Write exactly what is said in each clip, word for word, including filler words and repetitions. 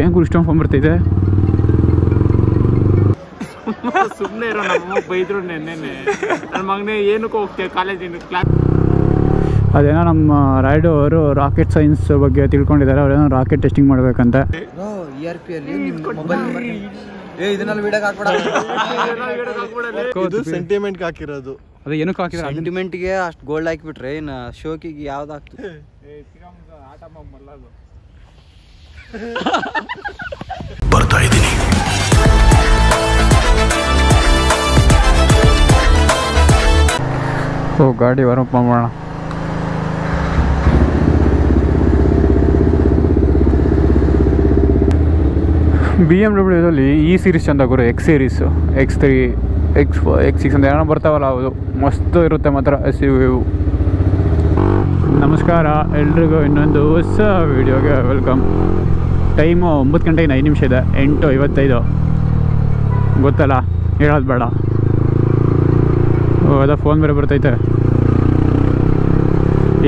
ಏನು ಗುರುಷ್ಟೊಂದು ಫೋಂಬರ್ತೈತೆ ಸುಮ್ಮನೆ ಇರೋ ನಮ್ಮ ಬೈದ್ರು ನೆನ್ನೆನೆ ನನ್ನ ಮಗನೇ ಏನಕ್ಕೆ ಹೋಗ್ತೀಯ ಕಾಲೇಜಿನ ಕ್ಲಾಸ್. ಅದೇನೋ ನಮ್ಮ ರಾಯ್ಡು ಅವರು ರಾಕೆಟ್ ಸೈನ್ಸ್ ಬಗ್ಗೆ ತಿಳ್ಕೊಂಡಿದ್ದಾರೆ, ಅವರೇನೋ ರಾಕೆಟ್ ಟೆಸ್ಟಿಂಗ್ ಮಾಡಬೇಕಂತೆ. ಸೆಂಟಿಮೆಂಟ್ ಹಾಕಿರೋದು ಅದೇ ಏನಕ್ಕೆ ಹಾಕಿದ್ರೆ ಸೆಂಟಿಮೆಂಟ್ಗೆ ಅಷ್ಟು ಗೋಲ್ಡ್ ಹಾಕಿಬಿಟ್ರೆ ಇನ್ನು ಶೋಕಿಗೆ ಯಾವ್ದು ಹಾಕ್ತದೆ. ಬರ್ತಾ ಇದ್ದೀನಿ ಓ ಗಾಡಿ ವರಪ್ಪ ಮಾಡೋಣ. ಬಿ ಎಮ್ ಡಬ್ಲ್ಯೂದಲ್ಲಿ ಈ ಸೀರೀಸ್ ಚಂದ ಗುರು, X series, X three, X four, X six ಅಂತ ಏನೋ ಬರ್ತಾವಲ್ಲ, ಹೌದು ಮಸ್ತು ಇರುತ್ತೆ ಮಾತ್ರ ಎಸ್ ಯು ಇವು. ನಮಸ್ಕಾರ ಎಲ್ರಿಗೂ, ಇನ್ನೊಂದು ಹೊಸ ವೀಡಿಯೋಗೆ ವೆಲ್ಕಮ್. ಟೈಮು ಒಂಬತ್ತು ಗಂಟೆಗೆ ಐದು ನಿಮಿಷ ಇದೆ, ಎಂಟು ಐವತ್ತೈದು ಗೊತ್ತಲ್ಲ, ಹೇಳೋದು ಬೇಡ. ಓ ಅದ ಫೋನ್ ಬೇರೆ ಬರ್ತೈತೆ.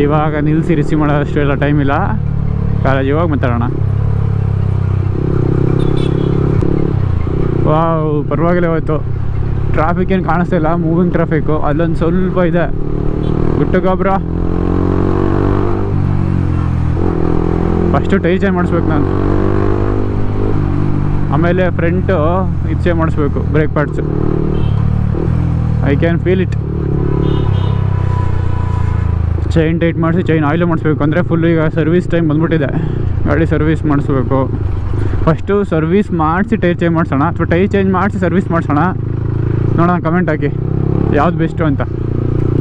ಇವಾಗ ನಿಲ್ಲಿಸಿ ರಿಸೀವ್ ಮಾಡೋದಷ್ಟು ಎಲ್ಲ ಟೈಮ್ ಇಲ್ಲ, ಕಾಲೇಜ್ ಇವಾಗ ಮಾತಾಡೋಣ. ವಾವ್ ಪರವಾಗಿಲ್ಲ, ಇವತ್ತು ಟ್ರಾಫಿಕ್ ಏನು ಕಾಣಿಸ್ತಾ ಇಲ್ಲ, ಮೂವಿಂಗ್ ಟ್ರಾಫಿಕ್ಕು, ಅಲ್ಲೊಂದು ಸ್ವಲ್ಪ ಇದೆ ಗುಟ್ಟು ಗೊಬ್ಬರ. ಫಸ್ಟು ಟೈ ಚೇಂಜ್ ಮಾಡಿಸ್ಬೇಕು ನಾನು, ಆಮೇಲೆ ಫ್ರಂಟು ಇದು ಚೇಂಜ್ ಮಾಡಿಸ್ಬೇಕು, brake pads. I can feel it. Chain tight ಮಾಡಿಸಿ ಚೈನ್ ಆಯಿಲು ಮಾಡಿಸ್ಬೇಕು, ಅಂದರೆ ಫುಲ್ ಈಗ ಸರ್ವಿಸ್ ಟೈಮ್ ಬಂದ್ಬಿಟ್ಟಿದೆ, ಗಾಡಿ ಸರ್ವಿಸ್ ಮಾಡಿಸ್ಬೇಕು. ಫಸ್ಟು ಸರ್ವಿಸ್ ಮಾಡಿಸಿ ಟೈರ್ ಚೇಂಜ್ ಮಾಡಿಸೋಣ ಅಥವಾ ಟೈರ್ ಚೇಂಜ್ ಮಾಡಿಸಿ ಸರ್ವಿಸ್ ಮಾಡಿಸೋಣ ನೋಡೋಣ, ಕಮೆಂಟ್ ಹಾಕಿ ಯಾವ್ದು ಬೆಸ್ಟು ಅಂತ.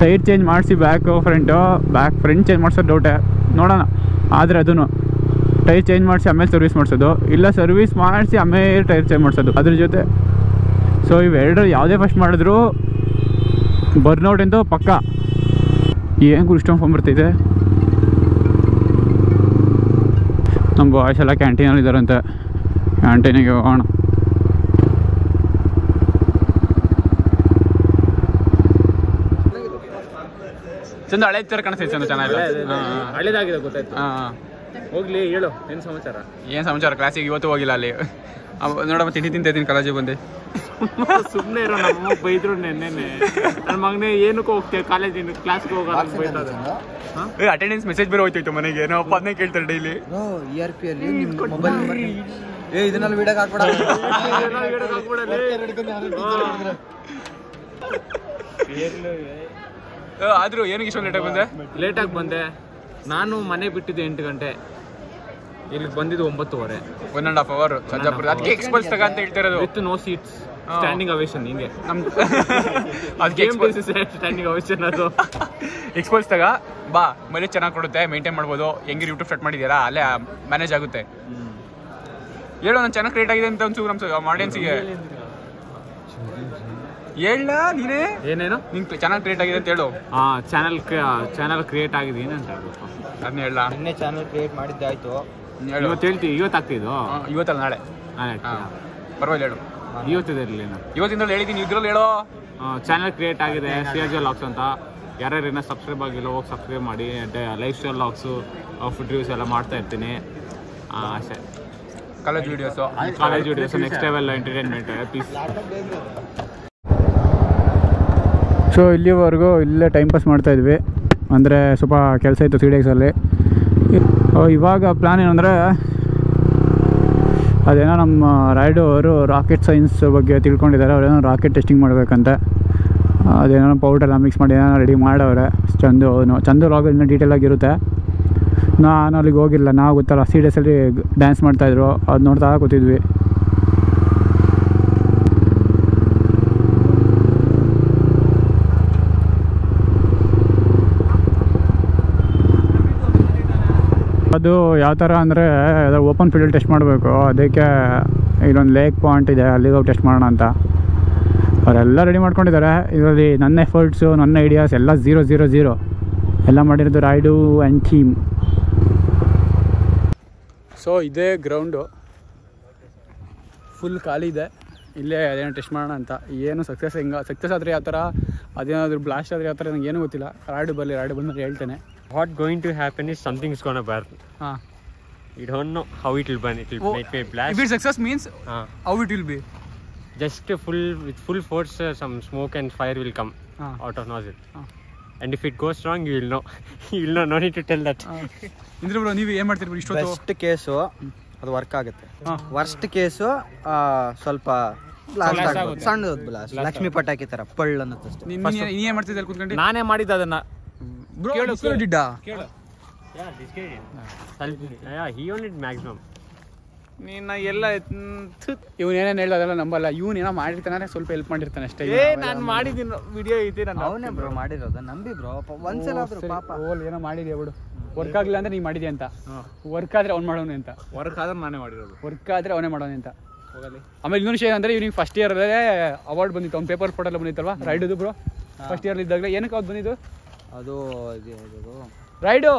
ಟೈರ್ ಚೇಂಜ್ ಮಾಡಿಸಿ back front, back front change ಮಾಡಿಸೋದು ಡೌಟೇ, ನೋಡೋಣ. ಆದರೆ ಅದೂ ಟೈರ್ ಚೇಂಜ್ ಮಾಡಿಸಿ ಆಮೇಲೆ ಸರ್ವಿಸ್ ಮಾಡಿಸೋದು, ಇಲ್ಲ ಸರ್ವಿಸ್ ಮಾಡಿಸಿ ಆಮೇಲೆ ಟೈರ್ ಚೇಂಜ್ ಮಾಡಿಸೋದು ಅದ್ರ ಜೊತೆ. ಸೊ ಇವೆರಡರು ಯಾವುದೇ ಫಸ್ಟ್ ಮಾಡಿದ್ರು ಬರ್ನೌಟ್ ಅಂತೂ ಪಕ್ಕ. ಏನು ಗುರುಷ್ಟೊಂದು ಫೋನ್ ಬರ್ತಿದೆ. ನಮ್ಮ ಬಾಯ್ಸ್ ಎಲ್ಲ ಕ್ಯಾಂಟೀನಲ್ಲಿದ್ದಾರಂತೆ, ಕ್ಯಾಂಟೀನಿಗೆ ಹೋಗೋಣ. ಚಂದ ಹಳೆ ತರ ಕಾಣಿಸ್ತೈತೆ, ಚಂದ ಚೆನ್ನಾಗಿ ಹಳೆದಾಗಿದೆ ಗೊತ್ತಾಯ್ತು. ಹಾಂ ಹೋಗ್ಲಿ, ಹೇಳು ಏನು ಸಮಾಚಾರ. ಏನು ಸಮಾಚಾರ, ಕ್ಲಾಸಿಗೆ ಇವತ್ತು ಹೋಗಿಲ್ಲ ಅಲ್ಲಿ ನೋಡಮ್ಮ, ತಿಂಡಿ ತಿಂತಿದ್ದೀನಿ ಕಾಲೇಜಿಗೆ ಬಂದು. ಸುಮ್ಮನೆ ಇರೋ ನಮ್ಮ ಬೈದ್ರು ನೆನ್ನೆನೆ ನನ್ನ ಮಗನೇ ಏನಕ್ಕೆ ಹೋಗ್ತೀವಿ ಕಾಲೇಜಿನ ಕ್ಲಾಸ್ಗೆ ಹೋಗೋದು. ಅಟೆಂಡೆನ್ಸ್ ಮೆಸೇಜ್ ಬೇರೆ ಹೋಯ್ತಾಯ್ತು ಮನೆಗೆ, ನಾವು ಅದನ್ನೇ ಕೇಳ್ತಾರೆ ಡೈಲಿ. ಇ ಆರ್ ಪಿ ಅಲ್ಲಿ ಇದನ್ನೆಲ್ಲ ವಿಡಿಯೋಗೆ ಹಾಕ್ಬಿಡಲ್ಲ. ಆದರೂ ಏನಕ್ಕೆ ಇಷ್ಟೊಂದು ಲೇಟಾಗಿ ಬಂದೆ ಲೇಟಾಗಿ ಬಂದೆ ನಾನು ಮನೆ ಬಿಟ್ಟಿದ್ದೆ ಎಂಟು ಗಂಟೆ, ಇಲ್ಲಿ ಬಂದಿದ್ದು ಒಂಬತ್ತುವರೆ, ಒನ್ ಆ್ಯಂಡ್ ಹಾಫ್ ಅವರ್. ಅದಕ್ಕೆ ಎಕ್ಸ್ಪಲ್ಸ್ ತಗ ಅಂತ ಹೇಳ್ತಿರೋದು, with no seats standing ovation ಹಿಂಗೆ ನಮ್ದು. ಅದಕ್ಕೆ ಸ್ಟ್ಯಾಂಡಿಂಗ್ ಅವೇಶನ್ ಅದು ಎಕ್ಸ್ಪಲ್ಸ್ ತಗ ಬಾ, ಮೈಲೇಜ್ ಚೆನ್ನಾಗಿ ಕೊಡುತ್ತೆ, ಮೇಂಟೈನ್ ಮಾಡ್ಬೋದು, ಹೆಂಗಿರು ಯೂಟ್ಯೂಬ್ ಸ್ಟಾರ್ಟ್ ಮಾಡಿದ್ದೀರಾ ಅಲ್ಲೇ ಮ್ಯಾನೇಜ್ ಆಗುತ್ತೆ. ಹೇಳು ನಾನು ಚೆನ್ನಾಗಿ ರೇಟ್ ಆಗಿದೆ ಅಂತ ಅನ್ಸು ನಮ್ಮ ಆಡಿಯನ್ಸಿಗೆ, ಹೇಳ ನೀನೇ ಏನೇನು ನಿಂಗೆ ಚೆನ್ನಾಗಿ ಕ್ರಿಯೇಟ್ ಆಗಿದೆ ಅಂತ ಹೇಳು. ಹಾಂ ಚಾನಲ್ ಚಾನಲ್ ಕ್ರಿಯೇಟ್ ಆಗಿದೆ ಏನಂತ ಹೇಳ್ಬೇಕು ಅದನ್ನ ಹೇಳ. ನಿನ್ನೆ ಚಾನಲ್ ಕ್ರಿಯೇಟ್ ಮಾಡಿದ್ದಾಯ್ತು ಇವತ್ತು ಹೇಳ್ತೀವಿ, ಇವತ್ತು ಆಗ್ತಿದ್ದು ಇವತ್ತಲ್ಲ ನಾಳೆ ನಾಳೆ ಪರವಾಗಿಲ್ಲ ಹೇಳು. ಇವತ್ತಿರಲಿ ಇವತ್ತಿಂದ ಹೇಳಿದ್ದೀನಿ, ಇದ್ರಲ್ಲಿ ಹೇಳೋ ಚಾನಲ್ ಕ್ರಿಯೇಟ್ ಆಗಿದೆ ಸಿ ಆರ್ ಜೆ ಲಾಕ್ಸ್ ಅಂತ. ಯಾರ್ಯಾರು ಏನೋ ಸಬ್ಸ್ಕ್ರೈಬ್ ಆಗಿಲ್ಲ ಹೋಗಿ ಸಬ್ಸ್ಕ್ರೈಬ್ ಮಾಡಿ. Life style vlogs, food reviews ಎಲ್ಲ ಮಾಡ್ತಾ ಇರ್ತೀನಿ. ಅಷ್ಟೇ, college videos college videos next level entertainment please. So ಇಲ್ಲಿವರೆಗೂ ಇಲ್ಲೇ ಟೈಮ್ ಪಾಸ್ ಮಾಡ್ತಾಯಿದ್ವಿ, ಅಂದರೆ ಸ್ವಲ್ಪ ಕೆಲಸ ಇತ್ತು ತ್ರೀ ಡೇಸಲ್ಲಿ. ಇವಾಗ ಪ್ಲ್ಯಾನ್ ಏನಂದರೆ, ಅದೇನೋ ನಮ್ಮ ರಾಯ್ಡು ಅವರು ರಾಕೆಟ್ ಸೈನ್ಸ್ ಬಗ್ಗೆ ತಿಳ್ಕೊಂಡಿದ್ದಾರೆ, ಅವರೇನೋ ರಾಕೆಟ್ ಟೆಸ್ಟಿಂಗ್ ಮಾಡಬೇಕಂತೆ. ಅದೇನೋ ಪೌಡ್ರೆಲ್ಲ ಮಿಕ್ಸ್ ಮಾಡಿ ಏನೋ ರೆಡಿ ಮಾಡವ್ರೆ ಚಂದು. ಅವನು ಚಂದು ಲಾಗ್ ಇನ್ನೂ ಡೀಟೇಲಾಗಿರುತ್ತೆ, ನಾನು ಅಲ್ಲಿಗೆ ಹೋಗಿಲ್ಲ. ನಾವು ಗೊತ್ತಲ್ಲ ಸಿ ಡೇಸಲ್ಲಿ ಡ್ಯಾನ್ಸ್ ಮಾಡ್ತಾಯಿದ್ರು, ಅದು ನೋಡ್ತಾ ಕೂತಿದ್ವಿ. ಅದು ಯಾವ ಥರ ಅಂದರೆ, ಅದು ಓಪನ್ ಫೀಲ್ಡಲ್ಲಿ ಟೆಸ್ಟ್ ಮಾಡಬೇಕು, ಅದಕ್ಕೆ ಇಲ್ಲೊಂದು ಲೇಕ್ ಪಾಯಿಂಟ್ ಇದೆ ಅಲ್ಲಿಗೆ ಹೋಗಿ ಟೆಸ್ಟ್ ಮಾಡೋಣ ಅಂತ ಅವರೆಲ್ಲ ರೆಡಿ ಮಾಡ್ಕೊಂಡಿದ್ದಾರೆ. ಇದರಲ್ಲಿ ನನ್ನ ಎಫರ್ಟ್ಸು ನನ್ನ ಐಡಿಯಾಸ್ ಎಲ್ಲ ಝೀರೋ ಝೀರೋ ಝೀರೋ ಎಲ್ಲ ಮಾಡಿರೋದು ರಾಯ್ಡು ಆ್ಯಂಡ್ ಥೀಮ್. ಸೊ ಇದೇ ಗ್ರೌಂಡು ಫುಲ್ ಖಾಲಿ ಇದೆ, ಇಲ್ಲೇ ಅದೇನೋ ಟೆಸ್ಟ್ ಮಾಡೋಣ ಅಂತ. ಏನು ಸಕ್ಸಸ್ ಹಿಂಗೆ ಸಕ್ಸಸ್ ಆದರೆ ಯಾವ ಥರ, ಅದೇನಾದರೂ ಬ್ಲಾಸ್ಟ್ ಆದರೆ ಯಾವ ಥರ ನನಗೆ ಏನೂ ಗೊತ್ತಿಲ್ಲ. ರಾಯ್ಡು ಬರಲಿ, ರಾಯ್ಡು ಬಂದರೆ ಹೇಳ್ತೇನೆ. What going to happen is something's gonna burn. Ah. You don't know how it will burn. It will oh, make a blast. If it success means uh, how it will be? Just full with full force, uh, some smoke and fire will come uh, out of nozzle. Uh. And if it goes wrong, you will know. You will know. No need to tell that. Indra bro, you aim at it. Best case, ಅದು work ಆಗುತ್ತೆ. Worst case ಸ್ವಲ್ಪ blast ಸಣ್ಣದು blast Lakshmi ಪಟಾಕಿ ತರ ಪಳ್ಳ ಅನ್ನುತ್ತೆ. ನೀನೇ ಮಾಡ್ತಿದ್ದೆ ಕೂತ್ಕೊಂಡು? ನಾನೇ ಮಾಡಿದ್ದೆ ಅದನ್ನ. ಕೇಳು ಕೇಳಿದ್ದ? ಕೇಳು. ಯಾ ಡಿಸ್ಕೇಡ್. ಸ್ವಲ್ಪ yeah he own it maximum. ನೀನ ಎಲ್ಲ ಇವನು ಏನೇನ ಹೇಳ್ದ ಅದಲ್ಲ ನಂಬಲ್ಲ. ಇವನು ಏನೋ ಮಾಡಿರ್ತಾನೆ ಸ್ವಲ್ಪ ಹೆಲ್ಪ್ ಮಾಡಿರ್ತಾನೆ ಅಷ್ಟೇ. ಏ ನಾನು ಮಾಡಿದಿನ ವಿಡಿಯೋ ಇದೆ ನಾನು. ಅವನೇ ಬ್ರೋ ಮಾಡಿರೋದು ನಂಬಿ ಬ್ರೋ. ಒಂದ್ಸಲ ಆದ್ರೂ ಪಾಪ. ಓಲ್ ಏನೋ ಮಾಡಿದ್ಯಾ ಬಿಡು. ವರ್ಕ್ ಆಗಲಿಲ್ಲ ಅಂದ್ರೆ ನೀವು ಮಾಡಿದ್ಯಾ ಅಂತ, ವರ್ಕ್ ಆದ್ರೆ ಅವ್ನು ಮಾಡೋನು ಅಂತ, ವರ್ಕ್ ಆದ್ರೆ ನಾನೇ ಮಾಡಿರೋದು, ವರ್ಕ್ ಆದ್ರೆ ಅವನೇ ಮಾಡೋನು ಅಂತ. ಆಮೇಲೆ ಇನ್ನೊಂದು ವಿಷಯ ಏನಂದ್ರೆ ಇವ್ನಿಗೆ ಫಸ್ಟ್ ಇಯರ್ ಅಲ್ಲೇ ಅವಾರ್ಡ್ ಬಂದಿತ್ತು, ಅವ್ನು ಪೇಪರ್ ಫೋಟೋ ಎಲ್ಲ ಬಂದಿತ್ತಲ್ವಾ ರೈಡದು ಬ್ರೋ, ಫಸ್ಟ್ ಇಯರ್ ಇದ್ದಾಗಲೇ. ಏನಕ್ಕೆ ಅದು ಬಂದಿದ್ದು? ಅದು ರೈಡು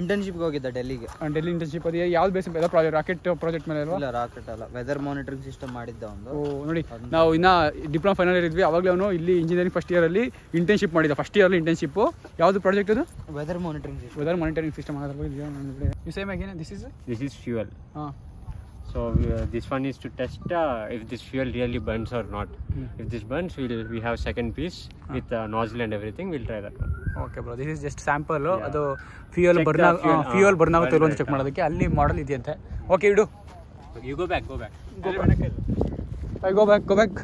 ಇಂಟರ್ನ್ಶಿಪ್ಗೆ ಹೋಗಿದ್ದ ಡೆಲ್ಲಿಗೆ, ಡೆಲ್ಲಿ ಇಂಟರ್ನ್ಶಿಪ್. ಅದು ಯಾವ್ದು ಬೇಸ್ ಎಲ್ಲ ಪ್ರಾಜೆಕ್ಟ್, ರಾಕೆಟ್ ಪ್ರಾಜೆಕ್ಟ್ ಮೇಲೆ ಅಲ್ವಾ? ರಾಕೆಟ್ ಅಲ್ಲ, ವೆದರ್ ಮಾನಿಟರಿಂಗ್ ಸಿಸ್ಟಮ್ ಮಾಡಿದ್ದ ಒಂದು. ನೋಡಿ ನಾವು ಇನ್ನ ಡಿಪ್ಲೊಮಾ ಫೈನಲ್ ಇಯರ್ ಇದ್ವಿ ಅವಾಗಲೇ ಅವನು ಇಲ್ಲಿ ಇಂಜಿನಿಯರಿಂಗ್ ಫಸ್ಟ್ ಇಯರ್ ಅಲ್ಲಿ ಇಂಟರ್ನ್ಶಿಪ್ ಮಾಡಿದ್ದ. ಫಸ್ಟ್ ಇಯರ್ ಅಲ್ಲಿ ಇಂಟರ್ನ್ಶಿಪ್ ಯಾವ್ದು ಪ್ರಾಜೆಕ್ಟ್ ಅದು? Weather monitoring system. Weather monitoring system ಅದರ ಬಗ್ಗೆ you same again. This is this is fuel. Ah so this one is to test if this fuel really burns or not. If this burns will we have second piece with nozzle and everything. We'll try that one. Okay bro, this is just sample. ಅದು fuel burn fuel burn ಆಗುತ್ತೆ ಅಂತ check ಮಾಡೋದಕ್ಕೆ ಅಲ್ಲಿ model ಇದೆಯಂತೆ. Okay ಇಡು, you go back go back I go back go back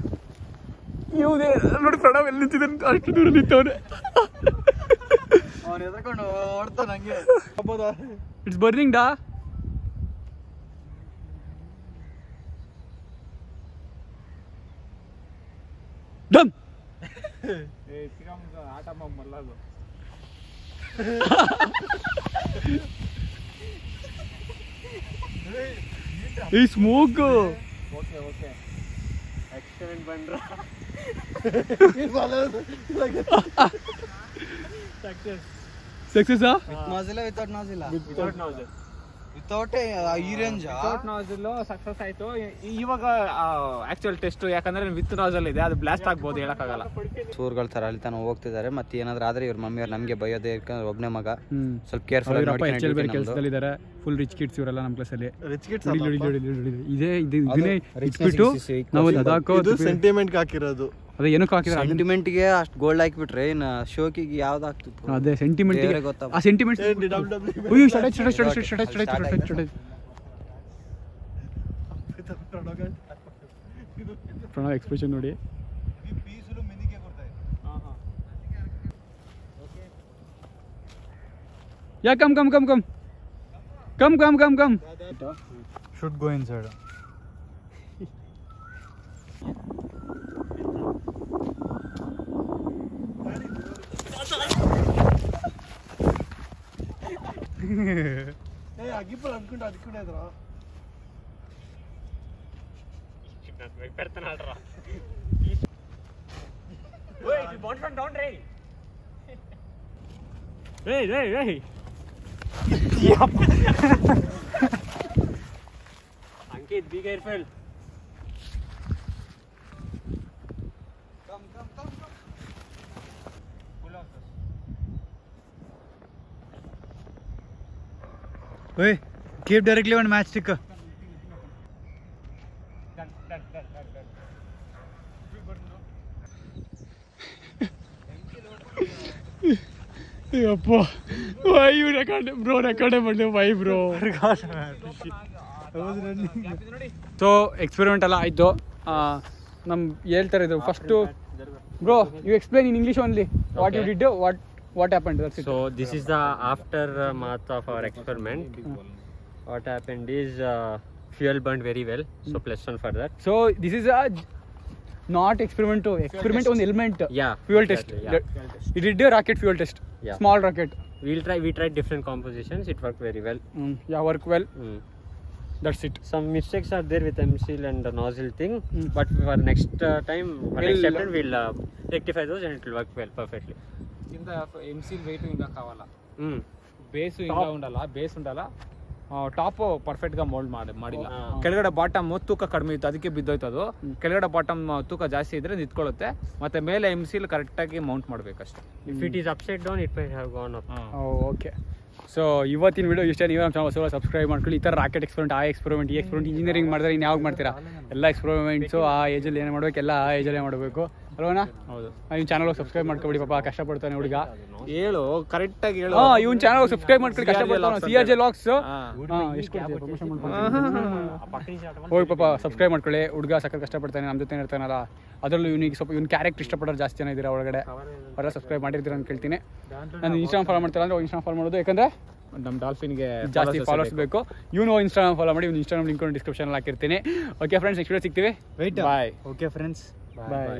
you ದೇ. ನೋಡಿ ಪ್ರಣವ್ ಎಲ್ಲಿ ನಿಂತಿದ್ದಾನೆ, ಅಷ್ಟು ದೂರ ನಿಂತವನೆ. ಅವನು ಎದಕೊಂಡು ಓಡ್ತಾನೆ ಹಂಗೆ. ಇಟ್ಸ್ ಬರ್ನಿಂಗ್ ಡಾ. ಡಮ್ ಏ ತಿರಂ ಆಟಮ ಮಲ್ಲಾಗೋ. Hey, smoke. Okay, okay. Excellent, Bandra. It's all like success. Success, huh? With nozzle, without nozzle. Without nozzle. Without a range. Without nozzle, success ಆಯ್ತು. ಇವಾಗ ಆಕ್ಚುಯಲ್ ಟೆಸ್ಟ್ ಯಾಕಂದ್ರೆ ವಿತ್ nozzle ಇದೆ, ಅದು ಬ್ಲಾಸ್ಟ್ ಆಗಬಹುದು, ಹೇಳಕ್ಕಾಗಲ್ಲ. ಸೂರ್ಗಳ ತರ ಅಲ್ಲಿ ತಾನು ಹೋಗ್ತಿದ್ದಾರೆ. ಮತ್ತೆ ಏನಾದ್ರೂ ಆದ್ರೆ ಇವ್ರ ಮಮ್ಮಿಯವ್ರು ನಮಗೆ ಬೈಯೋದೇ, ಯಾಕಂದ್ರೆ ಒಬ್ಬನೇ ಮಗ, ಸ್ವಲ್ಪ ಕೇರ್ಫುಲ್ ಆಗಿ ನೋಡ್ಕೊಂಡು ಇರ್ಬೇಕು. ಕೆಲಸದಲ್ಲಿ ಇದ್ದಾರೆ ಫುಲ್ ರಿಚ್ ಕಿಡ್ಸ್ ಇವರೆಲ್ಲ ನಮ್ಮ ಕ್ಲಾಸ್ ಅಲ್ಲಿ. ರಿಚ್ ಕಿಡ್ಸ್ ಇದೇ ಇದನ್ನೇ ಇಟ್ಬಿಟ್ಟು ನಾವು ಅದಾಕೋ ಸೆಂಟಿಮೆಂಟ್ ಹಾಕಿರೋದು. ಅದೇ ಏನಕ್ಕೆ ಹಾಕಿದ್ರೆ ಸೆಂಟಿಮೆಂಟ್ಗೆ ಅಷ್ಟು ಗೋಲ್ಡ್ ಹಾಕಿಬಿಟ್ರೆ ಇನ್ನು ಶೋಕಿಗೆ ಯಾವ್ದು ಆಗ್ತಿತ್ತು? ಅದೇ ಸೆಂಟಿಮೆಂಟ್ಗೆ ಗೊತ್ತಾಗ ಆ ಸೆಂಟಿಮೆಂಟ್. ಅಯ್ಯೋ shut shut shut shut shut shut shut shut. Pranav expression ನೋಡಿ. ಈ ಪೀಸಲು ಮೆನಿಗೆ ಕೊರ್ತಾ ಇದೆ. ಹಾ ಹಾ okay yeah come come come come come come come come should go inside. ಏ ಅಗಿಪು ಅನ್ಕೊಂಡ ಅದಿಕೊಂಡ ಇದ್ರ ಚಿಕ್ಕನ ಬೇಕು ಪರ್ತನ ಆಡ್ರಾ. ಓಯ್ ದಿ ಬಾಲ್ ಫ್ರಮ್ ಡೌನ್ ರೇ. ರೇ ರೇ ರೇ ಯಪ್ಪ Ankit be careful. Come come come come pull off this. Hey, keep directly on matchstick. Done, done, done, done, done. Big button. Hey, appa. Why you record, bro? Record it, buddy. Why, bro? Forgot, man. I was running. So experiment alla aitho. Ah, nam heltare idu first to bro. You explain in English only. What okay. you did? What? What happened? That's it. So this is the aftermath of our experiment. Mm. What happened is uh, fuel burned very well. So mm. plus one for that. So this is a not experiment to experiment on element. Yeah. Fuel exactly, test. Yeah. Fuel test. We did a rocket fuel test. Yeah. Small rocket. We'll try. We tried different compositions. It worked very well. Mm. Yeah, worked well. Mm. That's it. Some mistakes are there with M seal and the nozzle thing, mm. but for next uh, time, for we'll, next chapter, we'll uh, rectify those and it will work well perfectly. కింద M-seal wait ఇంకా కావాలా, base ఇంకా ఉండాలా, base ఉండాలా, top perfect ಗ mould ಮಾಡಿಲ್ಲ. ಕೆಳಗಡೆ bottom ತೂಕ ಕಡಿಮೆ ಇತ್ತು ಅದಕ್ಕೆ ಬಿದ್ದೋಯ್ತದು. ಕೆಳಗಡೆ ಬಾಟಮ್ ತೂಕ ಜಾಸ್ತಿ ಇದ್ರೆ ನಿಂತ್ಕೊಳ್ಳುತ್ತೆ. ಮತ್ತೆ ಮೇಲೆ ಎಮ್ ಸಿಲ್ ಕರೆಕ್ಟ್ ಆಗಿ ಮೌಂಟ್ ಮಾಡ್ಬೇಕಷ್ಟೇ. If it is upside down it might have gone up. Okay so ಇವತ್ತಿನ ವಿಡಿಯೋ ಇಷ್ಟ. ನೀವೇ ನಮ್ಮ ಚಾನಲ್ ಸಬ್ಸ್ಕ್ರೈಬ್ ಮಾಡ್ಕೊಳ್ಳಿ. ಈ ಥರ ರಾಕೆಟ್ ಎಕ್ಸ್ಪೆರಿಮೆಂಟ್, ಆ ಎಕ್ಸ್ಪೆರಿಮೆಂಟ್, ಈ ಎಕ್ಸ್ಪೆರಿಮೆಂಟ್ ಇಂಜಿನಿಯರಿಂಗ್ ಮಾಡಿದ್ರೆ ಇನ್ನು ಯಾವಾಗ ಮಾಡ್ತೀರಾ? ಎಲ್ಲ ಎಕ್ಸ್ಪೆರಿಮೆಂಟ್ಸು ಆ ಏಜಲ್ಲಿ ಏನು ಮಾಡಬೇಕು, ಎಲ್ಲ ಆ ಏಜಲ್ಲೇ ಮಾಡಬೇಕು ಅಲ್ವನಾ? ಹೌದು. ನಿಮ್ಮ ಚಾನಲ್ಗೆ ಸಬ್ಸ್ಕ್ರೈಬ್ ಮಾಡ್ಕೊಬಿಡಿ ಪಾಪ, ಕಷ್ಟಪಡ್ತಾನೆ ಹುಡುಗ. ಹೇಳು ಕರೆಕ್ಟಾಗಿ ಹೇಳು. ಹಾಂ, ಇವ್ನ ಚಾನಲ್ಗೆ ಸಬ್ಸ್ಕ್ರೈಬ್ ಮಾಡ್ಕೊಳ್ಳಿ, ಕಷ್ಟಪಡ್ತಾನೆ. ಸಿ ಆರ್ ಜೆ ಲಾಕ್ಸ್ ಹೋಗಿ ಪಾಪ ಸಬ್ಸ್ಕ್ರೈಬ್ ಮಾಡ್ಕೊಳ್ಳಿ. ಹುಡುಗ ಸಕ್ಕತ್ ಕಷ್ಟಪಡ್ತಾನೆ, ನಮ್ಮ ಜೊತೆ ಇರ್ತಾನಲ್ಲ. ಅದರಲ್ಲೂ ಇವನಿಗೆ ಸ್ವಲ್ಪ ಇವ್ನ ಕ್ಯಾರೆಕ್ಟರ್ ಇಷ್ಟಪಡೋರು ಜಾಸ್ತಿ ಜನ ಇದ್ದೀರಾ ಒಳಗಡೆ, ಅವರೆಲ್ಲ ಸಬ್ಸ್ಕ್ರೈಬ್ ಮಾಡಿರ್ತೀರ ಅಂತ ಕೇಳ್ತೀನಿ. ನಾನು ಇನ್ಸ್ಟಾಗ್ರಾಮ್ ಫಾಲೋ ಮಾಡ್ತಾರೆ ಅಂದರೆ ಇನ್ಸ್ಟಾಗ್ರಾಮ್ ಫಾಲೋ ಮಾಡೋದು, ಯಾಕಂದರೆ ನಮ್ಮ ಡಾಲ್ಫಿನ್ಗೆ ಜಾಸ್ತಿ ಫಾಲೋಸ್ ಬೇಕು. ಇವನು ಇನ್ಸ್ಟಾಗ್ರಾಮ್ ಫಾಲೋ ಮಾಡಿ, ಇವ್ನ ಇನ್ಸ್ಟಾಗ್ರಾಮ್ ಲಿಂಕ್ ಡಿಸ್ಕ್ರಿಪ್ಷನಲ್ಲಿ ಹಾಕಿರ್ತೀನಿ. ಓಕೆ ಫ್ರೆಂಡ್ಸ್, ನೆಕ್ಸ್ಟ್ ವಿಡಿಯೋ ಸಿಗ್ತೀವಿ. ಬಾಯ್. ಓಕೆ ಫ್ರೆಂಡ್ಸ್, ಬಾಯ್.